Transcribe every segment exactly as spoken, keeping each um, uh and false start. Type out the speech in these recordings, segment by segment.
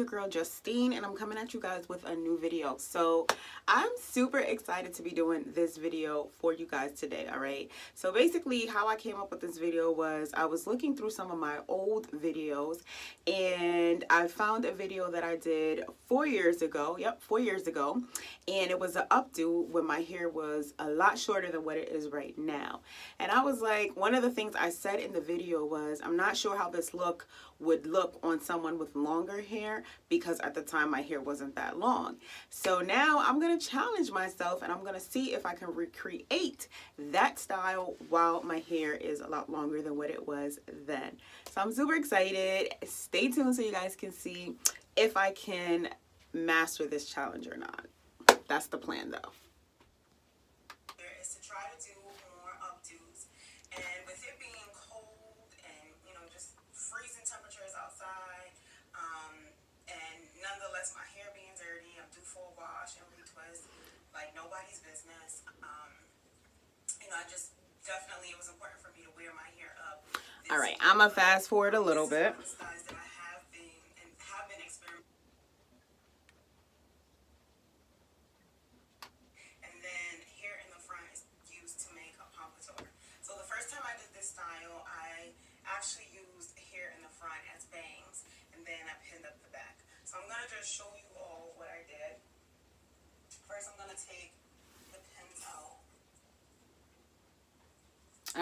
your girl Justine, and I'm coming at you guys with a new video. So I'm super excited to be doing this video for you guys today. All right, so basically how I came up with this video was I was looking through some of my old videos and I found a video that I did four years ago yep four years ago, and it was an updo when my hair was a lot shorter than what it is right now. And I was like, one of the things I said in the video was I'm not sure how this look would look on someone with longer hair, because at the time my hair wasn't that long. So now I'm gonna challenge myself and I'm gonna see if I can recreate that style while my hair is a lot longer than what it was then. So I'm super excited. Stay tuned so you guys can see if I can master this challenge or not. That's the plan though. There is to try to do more updos, and with it being temperatures outside, um, and nonetheless my hair being dirty, I'm due for a wash and retwist like nobody's business. Um, you know, I just definitely, it was important for me to wear my hair up. All right, I'm gonna fast forward a little bit. So I'm going to just show you all what I did. First, I'm going to take the pins out.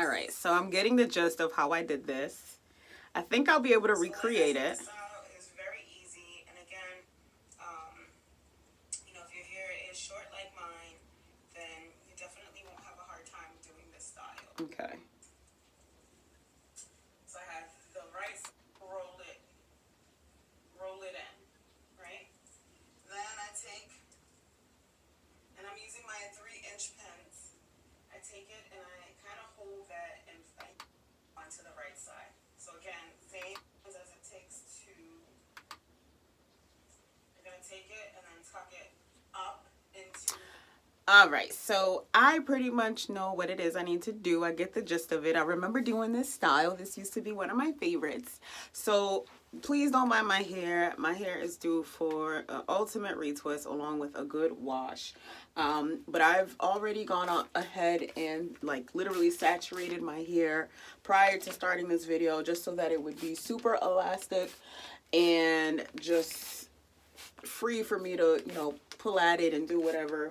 All right, so I'm getting the gist of how I did this. I think I'll be able to recreate it. So like I said, the style is very easy. And again, um, you know, if your hair is short like mine, then you definitely won't have a hard time doing this style. Okay. So I have the right roll it, roll it in. Take, and I'm using my three inch pins. I take it and I kind of hold that and like onto the right side. So again, same as it takes to, you're gonna take it and then tuck it up into. All right, so I pretty much know what it is I need to do. I get the gist of it. I remember doing this style. This used to be one of my favorites. So please don't mind my hair. My hair is due for an ultimate retwist along with a good wash. Um, but I've already gone ahead and like literally saturated my hair prior to starting this video just so that it would be super elastic and just free for me to, you know, pull at it and do whatever.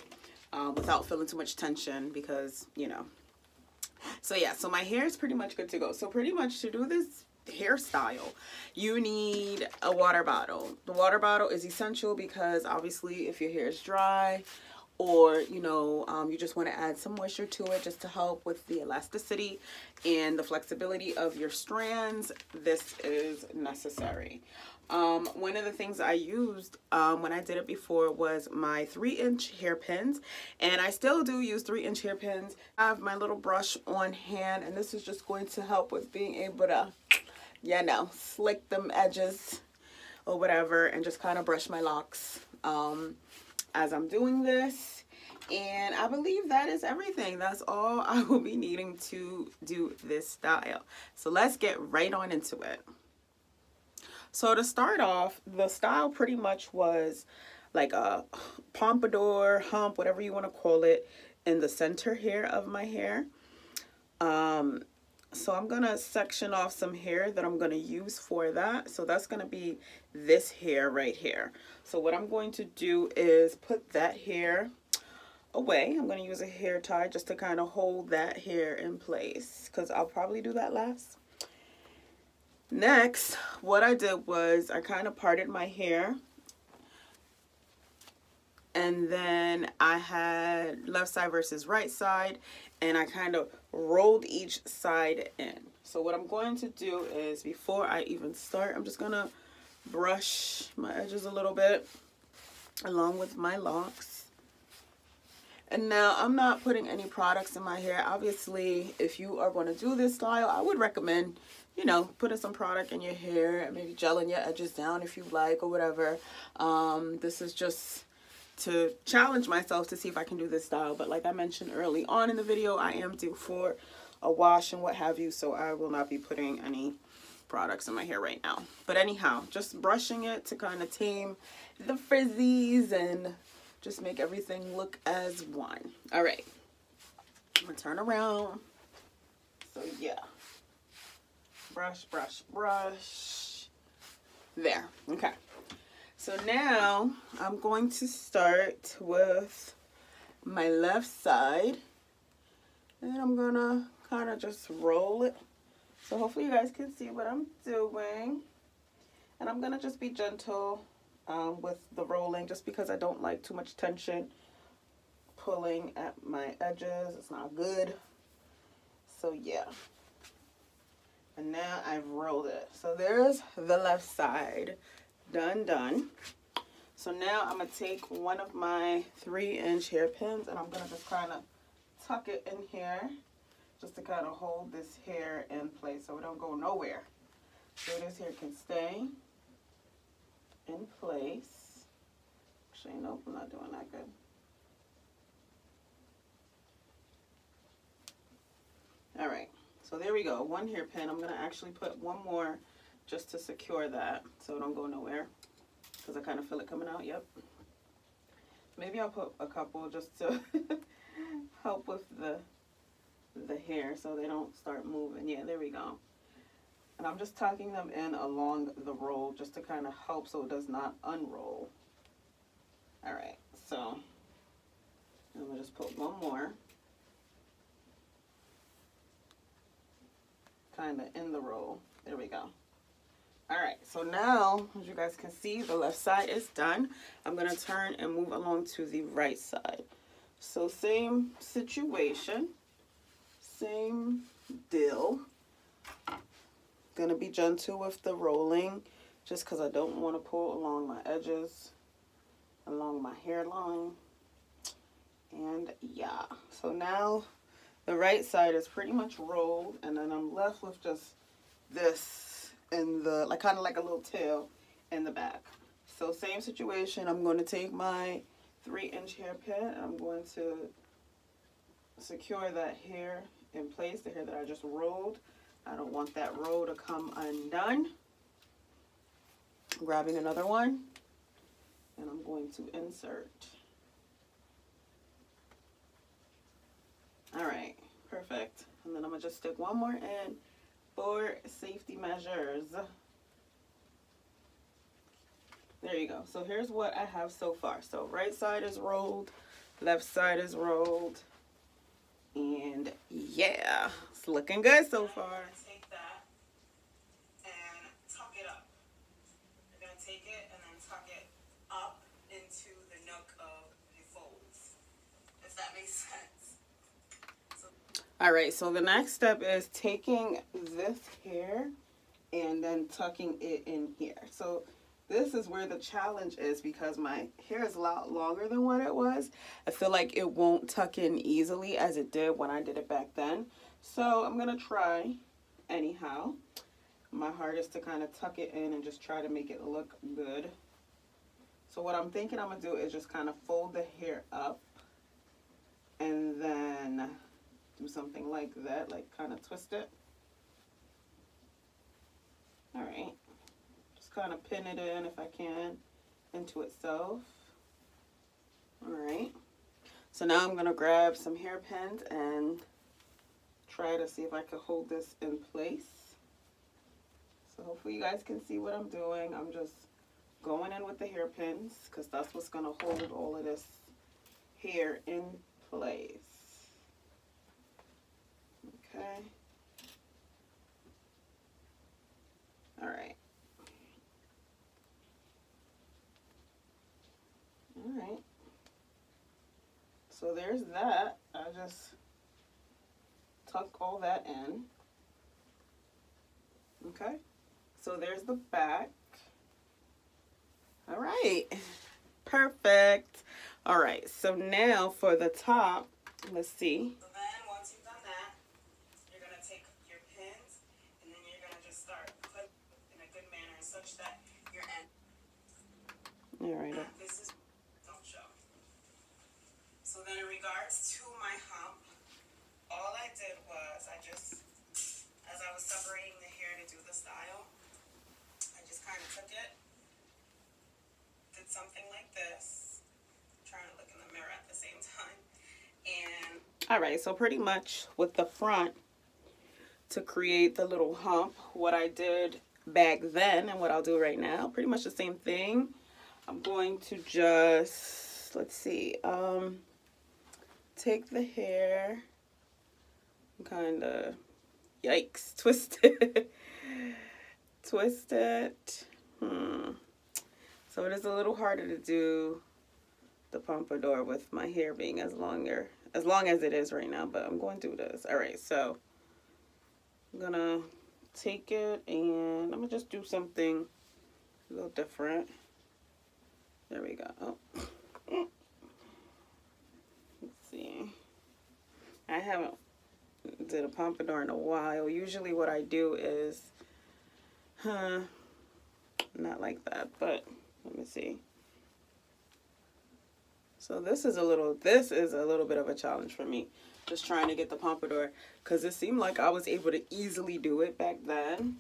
Uh, without feeling too much tension, because you know. So yeah, so my hair is pretty much good to go. So pretty much to do this hairstyle, you need a water bottle. The water bottle is essential because obviously if your hair is dry, or you know, um, you just want to add some moisture to it just to help with the elasticity and the flexibility of your strands, this is necessary. Um, one of the things I used um, when I did it before was my three inch hairpins, and I still do use three inch hairpins. I have my little brush on hand, and this is just going to help with being able to, you know, slick them edges or whatever and just kind of brush my locks um, as I'm doing this. And I believe that is everything. That's all I will be needing to do this style. So let's get right on into it. So to start off, the style pretty much was like a pompadour, hump, whatever you want to call it, in the center here of my hair. Um, so I'm going to section off some hair that I'm going to use for that. So that's going to be this hair right here. So what I'm going to do is put that hair away. I'm going to use a hair tie just to kind of hold that hair in place, because I'll probably do that last. Next, what I did was I kind of parted my hair, and then I had left side versus right side, and I kind of rolled each side in. So what I'm going to do is, before I even start, I'm just gonna brush my edges a little bit along with my locks. And now I'm not putting any products in my hair. Obviously, if you are going to do this style, I would recommend, you know, putting some product in your hair and maybe gelling your edges down if you like or whatever. Um, this is just to challenge myself to see if I can do this style. But like I mentioned early on in the video, I am due for a wash and what have you, so I will not be putting any products in my hair right now. But anyhow, just brushing it to kind of tame the frizzies and just make everything look as one. All right, I'm gonna turn around. So yeah, brush, brush, brush. There, okay. So now I'm going to start with my left side, and I'm gonna kind of just roll it. So hopefully you guys can see what I'm doing. And I'm gonna just be gentle um, with the rolling, just because I don't like too much tension pulling at my edges. It's not good. So yeah. And now I've rolled it. So there's the left side. Done, done. So now I'm gonna take one of my three inch hairpins, and I'm gonna just kind of tuck it in here, just to kind of hold this hair in place so it don't go nowhere. So this hair can stay in place. Actually, nope, I'm not doing that good. All right, so there we go, one hairpin. I'm gonna actually put one more just to secure that so it don't go nowhere, because I kind of feel it coming out, yep. Maybe I'll put a couple just to help with the the hair so they don't start moving. Yeah, there we go. And I'm just tucking them in along the roll just to kind of help so it does not unroll. All right, so I'm gonna just put one more kind of in the roll. There we go. All right, so now as you guys can see, the left side is done. I'm gonna turn and move along to the right side. So same situation, same deal. Gonna be gentle with the rolling just because I don't want to pull along my edges, along my hairline. And yeah, so now the right side is pretty much rolled, and then I'm left with just this in the, like, kind of like a little tail in the back. So same situation, I'm going to take my three inch hairpin and I'm going to secure that hair in place, the hair that I just rolled. I don't want that roll to come undone. I'm grabbing another one and I'm going to insert. All right, perfect. And then I'm gonna just stick one more in for safety measures. There you go. So here's what I have so far. So right side is rolled, left side is rolled. And yeah, it's looking good so far. I'm gonna take that and tuck it up. I'm gonna take it and then tuck it up into the nook of the folds, if that makes sense. So all right, so the next step is taking this hair and then tucking it in here. So this is where the challenge is, because my hair is a lot longer than what it was. I feel like it won't tuck in easily as it did when I did it back then. So I'm gonna try anyhow. My hardest to kind of tuck it in and just try to make it look good. So what I'm thinking I'm gonna do is just kind of fold the hair up and then do something like that, like kind of twist it. All right. Kind of pin it in if I can into itself. All right, so now I'm gonna grab some hairpins and try to see if I can hold this in place. So hopefully you guys can see what I'm doing. I'm just going in with the hairpins because that's what's gonna hold all of this hair in place. Okay. All right. All right, so there's that. I just tuck all that in. Okay, so there's the back. All right, perfect. All right, so now for the top, let's see. So then once you've done that, you're gonna take your pins and then you're gonna just start putting in a good manner such that your end. All right. This is So then in regards to my hump, all I did was I just, as I was separating the hair to do the style. I just kind of took it, did something like this. I'm trying to look in the mirror at the same time. And all right, so pretty much with the front, to create the little hump, what I did back then and what I'll do right now, pretty much the same thing. I'm going to just, let's see, um, take the hair, kind of, yikes, twist it, twist it, hmm. So it is a little harder to do the pompadour with my hair being as longer, as long as it is right now, but I'm going to do this. All right, so I'm gonna take it and I'm gonna just do something a little different. There we go. Oh. Let's see. I haven't did a pompadour in a while. Usually what I do is, huh, not like that, but let me see. So this is a little, this is a little bit of a challenge for me. Just trying to get the pompadour, because it seemed like I was able to easily do it back then,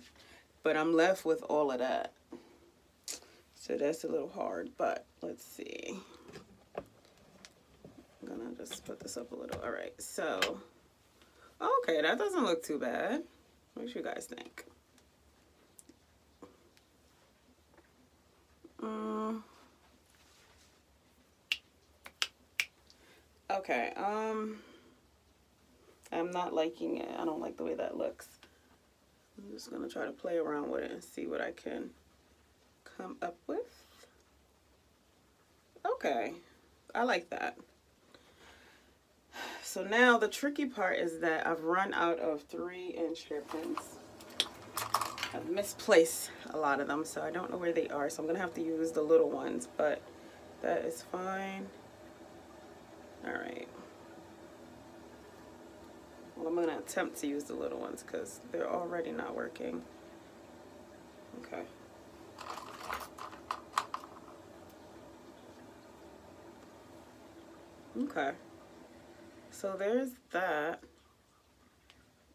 but I'm left with all of that. So that's a little hard, but let's see. I'm gonna just put this up a little. All right, so, okay, that doesn't look too bad. What do you guys think? Um, okay, um, I'm not liking it. I don't like the way that looks. I'm just gonna try to play around with it and see what I can come up with. Okay, I like that. So now the tricky part is that I've run out of three inch hair pins. I've misplaced a lot of them, so I don't know where they are, so I'm gonna have to use the little ones, but that is fine. All right. Well, I'm going to attempt to use the little ones because they're already not working. Okay. Okay. So there's that.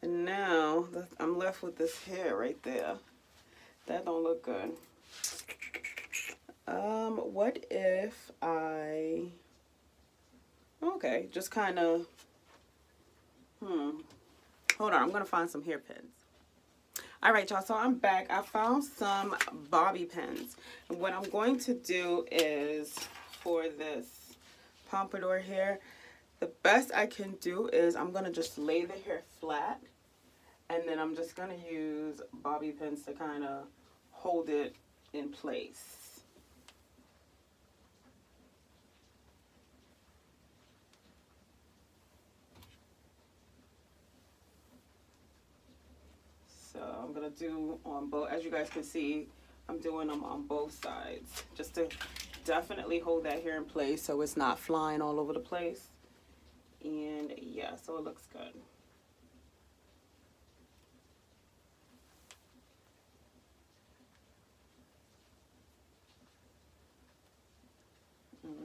And now I'm left with this hair right there. That don't look good. Um, what if I... Okay, just kind of... Hmm. Hold on, I'm gonna find some hairpins. All right, y'all, so I'm back. I found some bobby pins. And what I'm going to do is, for this pompadour hair, the best I can do is I'm gonna just lay the hair flat, and then I'm just gonna use bobby pins to kind of hold it in place. So I'm going to do on both, as you guys can see, I'm doing them on both sides just to definitely hold that hair in place so it's not flying all over the place. And yeah, so it looks good.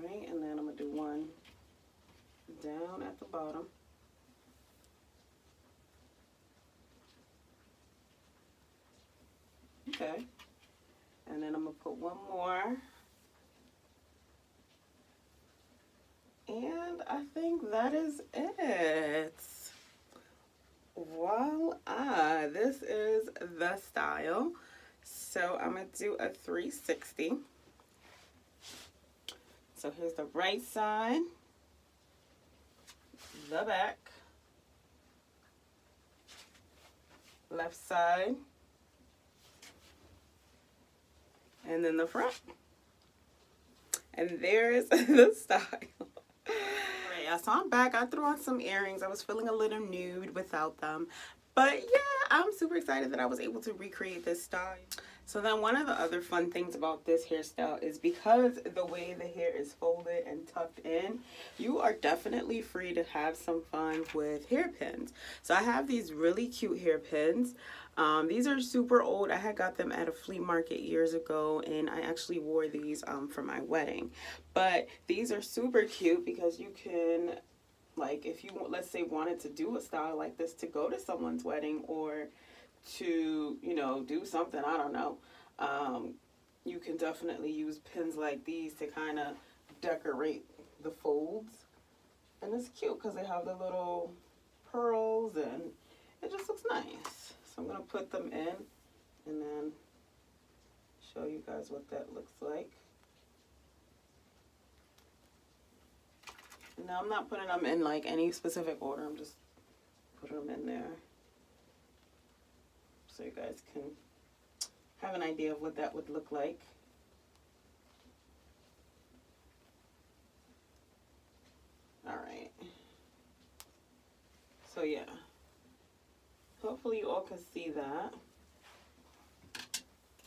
All right, and then I'm going to do one down at the bottom. Okay, and then I'm gonna put one more, and I think that is it. Voila, this is the style. So I'm gonna do a three sixty. So here's the right side, the back, left side, and then the front. And there's the style. Alright, yeah, so I'm back. I threw on some earrings. I was feeling a little nude without them. But yeah, I'm super excited that I was able to recreate this style. So then one of the other fun things about this hairstyle is because the way the hair is folded and tucked in, you are definitely free to have some fun with hairpins. So I have these really cute hairpins. Um, these are super old. I had got them at a flea market years ago, and I actually wore these um, for my wedding. But these are super cute because you can, like, if you, let's say, wanted to do a style like this to go to someone's wedding or to, you know, do something, I don't know, um, you can definitely use pins like these to kind of decorate the folds. And it's cute because they have the little pearls and it just looks nice. So I'm going to put them in and then show you guys what that looks like. And now I'm not putting them in like any specific order. I'm just putting them in there so you guys can have an idea of what that would look like. All right. So yeah, hopefully you all can see that,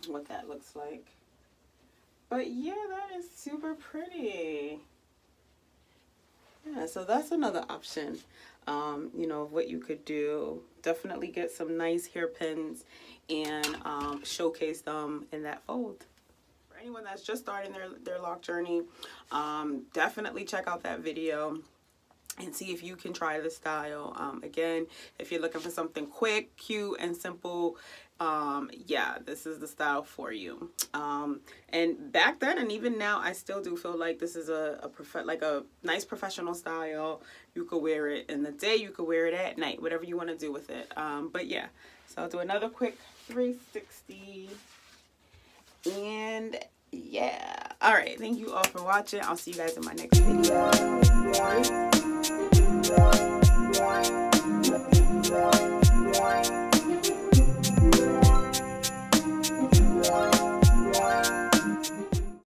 what that looks like. But yeah, that is super pretty. Yeah, so that's another option, um, you know, of what you could do. Definitely get some nice hairpins and um, showcase them in that fold. For anyone that's just starting their, their lock journey, um, definitely check out that video and see if you can try the style. Um, again, if you're looking for something quick, cute, and simple, um, yeah, this is the style for you. Um, and back then, and even now, I still do feel like this is a, a prof like a nice professional style. You could wear it in the day, you could wear it at night, whatever you want to do with it. Um, but yeah, so I'll do another quick three sixty. And yeah, all right, thank you all for watching. I'll see you guys in my next video.